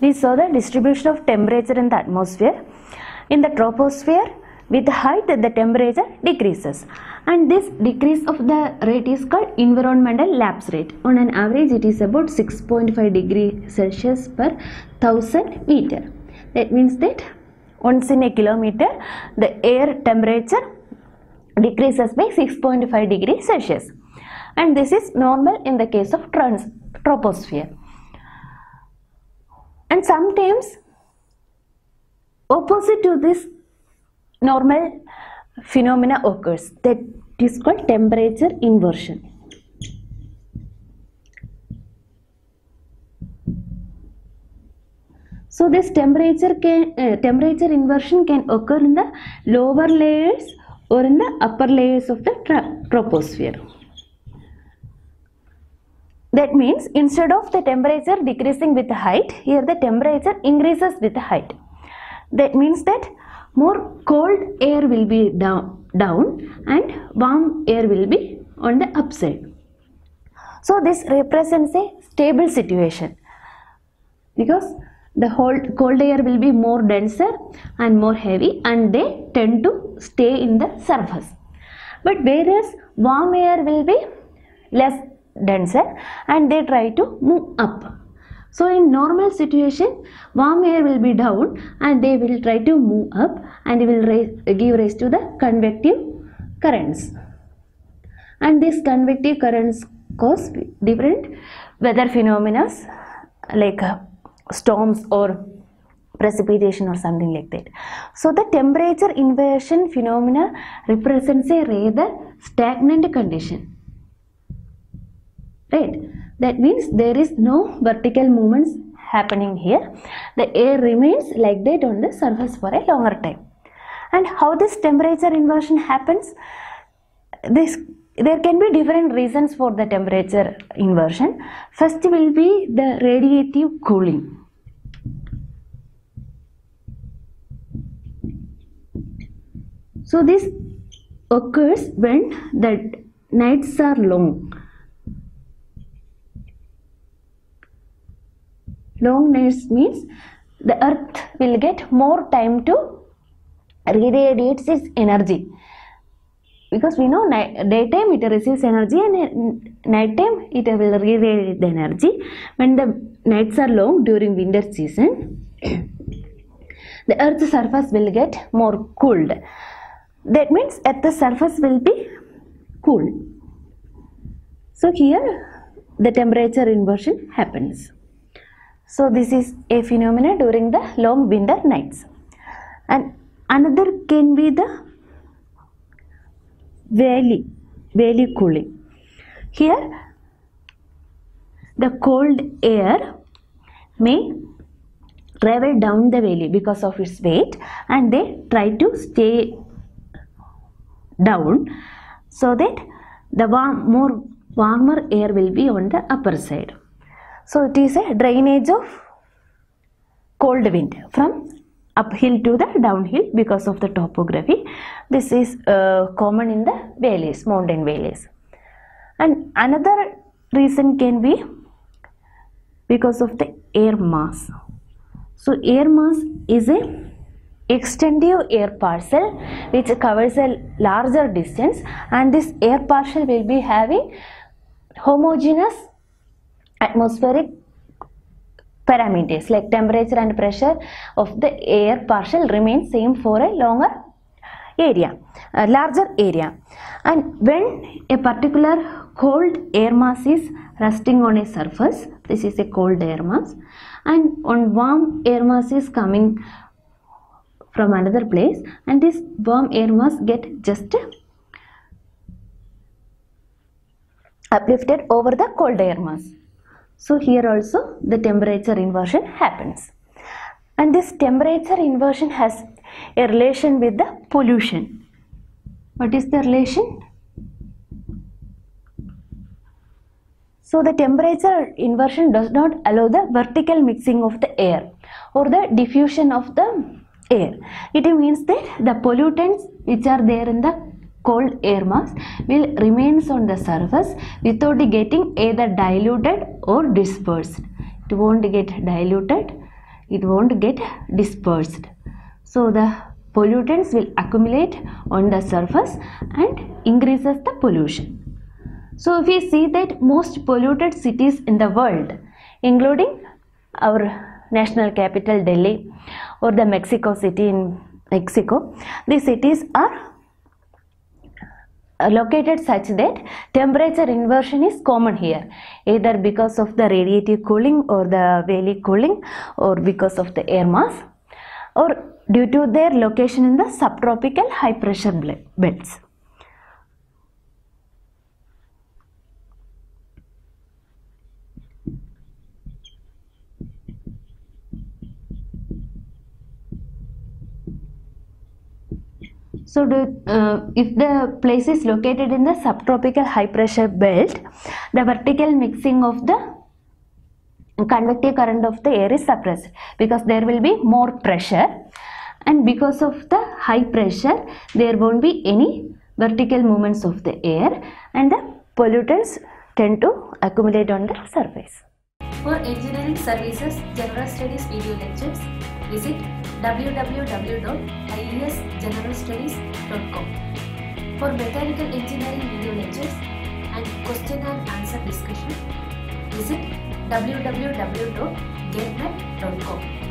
These are the distribution of temperature in the atmosphere. In the troposphere, with height the temperature decreases, and this decrease of the rate is called environmental lapse rate. On an average it is about 6.5 degrees Celsius per 1000 meter. That means that once in a kilometer the air temperature decreases by 6.5 degrees Celsius, and this is normal in the case of troposphere. And sometimes opposite to this normal phenomena occurs, that is called temperature inversion. So this temperature inversion can occur in the lower layers or in the upper layers of the troposphere. That means instead of the temperature decreasing with height, here the temperature increases with height. That means that more cold air will be down and warm air will be on the upside. So this represents a stable situation, because the whole cold air will be more denser and more heavy and they tend to stay in the surface. But whereas warm air will be less denser and they try to move up. So in normal situation, warm air will be down and they will try to move up, and it will give rise to the convective currents. And these convective currents cause different weather phenomena like storms or precipitation or something like that. So the temperature inversion phenomena represents a rather stagnant condition, right? That means there is no vertical movements happening here. The air remains like that on the surface for a longer time. And how this temperature inversion happens? There can be different reasons for the temperature inversion. First will be the radiative cooling. So this occurs when the nights are long. Long nights means the earth will get more time to re-radiate its energy, because we know daytime it receives energy and nighttime it will re-radiate the energy. When the nights are long during winter season, the earth's surface will get more cooled. That means earth's surface will be cool. So here the temperature inversion happens. So this is a phenomena during the long winter nights. And another can be the valley cooling. Here the cold air may travel down the valley because of its weight and they try to stay down, so that the warmer air will be on the upper side. So it is a drainage of cold wind from uphill to the downhill because of the topography. This is common in the valleys, mountain valleys. And another reason can be because of the air mass. So air mass is an extensive air parcel which covers a larger distance, and this air parcel will be having homogeneous atmospheric parameters like temperature and pressure of the air partial remain same for a larger area. And when a particular cold air mass is resting on a surface, this is a cold air mass, and on warm air mass is coming from another place, and this warm air mass get just uplifted over the cold air mass. So here also the temperature inversion happens. And this temperature inversion has a relation with the pollution. What is the relation? So the temperature inversion does not allow the vertical mixing of the air or the diffusion of the air. It means that the pollutants which are there in the cold air mass will remains on the surface without getting either diluted or dispersed. It won't get diluted, it won't get dispersed. So the pollutants will accumulate on the surface and increases the pollution. So if we see that most polluted cities in the world, including our national capital Delhi or the Mexico City in Mexico, these cities are located such that temperature inversion is common here, either because of the radiative cooling or the valley cooling or because of the air mass or due to their location in the subtropical high pressure belts. So if the place is located in the subtropical high pressure belt, the vertical mixing of the convective current of the air is suppressed because there will be more pressure, and because of the high pressure there won't be any vertical movements of the air and the pollutants tend to accumulate on the surface. For engineering services general studies video lectures, visit www.iesgeneralstudies.com. For mechanical engineering video lectures and question and answer discussion, visit www.getnet.com.